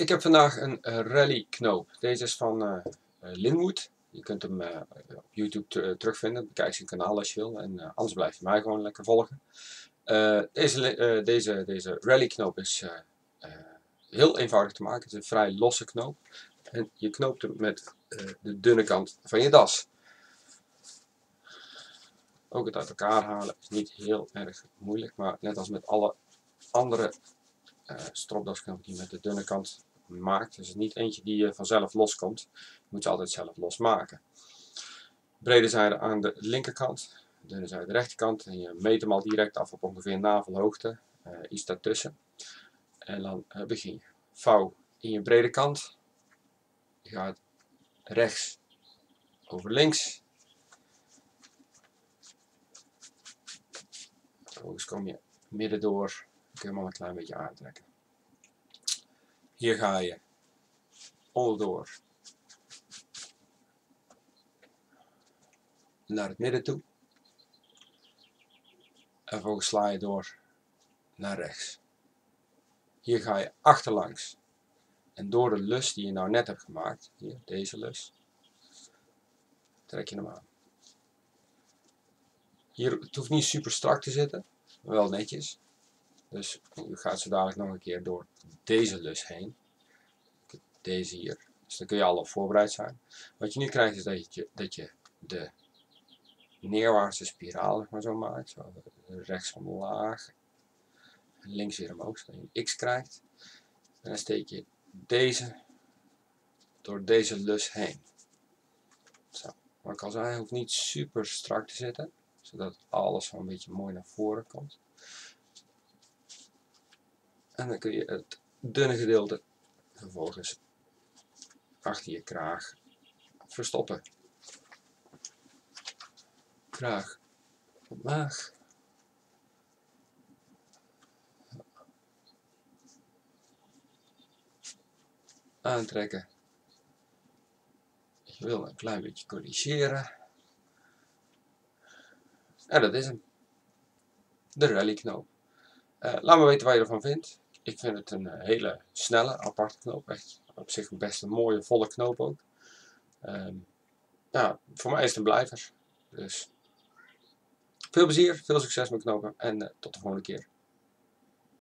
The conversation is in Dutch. Ik heb vandaag een Reilly knoop. Deze is van Linwood. Je kunt hem op YouTube terugvinden. Bekijk zijn kanaal als je wil. En anders blijf je mij gewoon lekker volgen. Deze Reilly knoop is heel eenvoudig te maken. Het is een vrij losse knoop. En je knoopt hem met de dunne kant van je das. Ook het uit elkaar halen is niet heel erg moeilijk. Maar net als met alle andere stropdasknoop die je met de dunne kant maakt. Dus het is niet eentje die vanzelf loskomt. Je moet ze altijd zelf losmaken. Brede zijde aan de linkerkant, dunne zijde de rechterkant. En je meet hem al direct af op ongeveer navelhoogte, iets daartussen. En dan begin je. Vouw in je brede kant. Je gaat rechts over links. Vervolgens kom je midden door. Kun je hem al een klein beetje aantrekken. Hier ga je onderdoor naar het midden toe. En vervolgens sla je door naar rechts. Hier ga je achterlangs. En door de lus die je nou net hebt gemaakt, hier deze lus, trek je hem aan. Hier, het hoeft niet super strak te zitten, maar wel netjes. Dus u gaat zo dadelijk nog een keer door deze lus heen. Deze hier. Dus daar kun je al op voorbereid zijn. Wat je nu krijgt is dat je de neerwaartse spiraal, zeg maar, zo maakt. Zo, rechts omlaag. En links weer omhoog, zodat je een X krijgt. En dan steek je deze door deze lus heen. Zo. Maar ik al zei, hij hoeft niet super strak te zitten. Zodat alles zo een beetje mooi naar voren komt. En dan kun je het dunne gedeelte vervolgens achter je kraag verstoppen. Kraag omlaag. Aantrekken. Je wil een klein beetje corrigeren. En dat is hem. De Reilly knoop. Laat me weten wat je ervan vindt. Ik vind het een hele snelle, aparte knoop. Echt op zich best een mooie, volle knoop ook. Nou, voor mij is het een blijver. Dus veel plezier, veel succes met knopen en tot de volgende keer.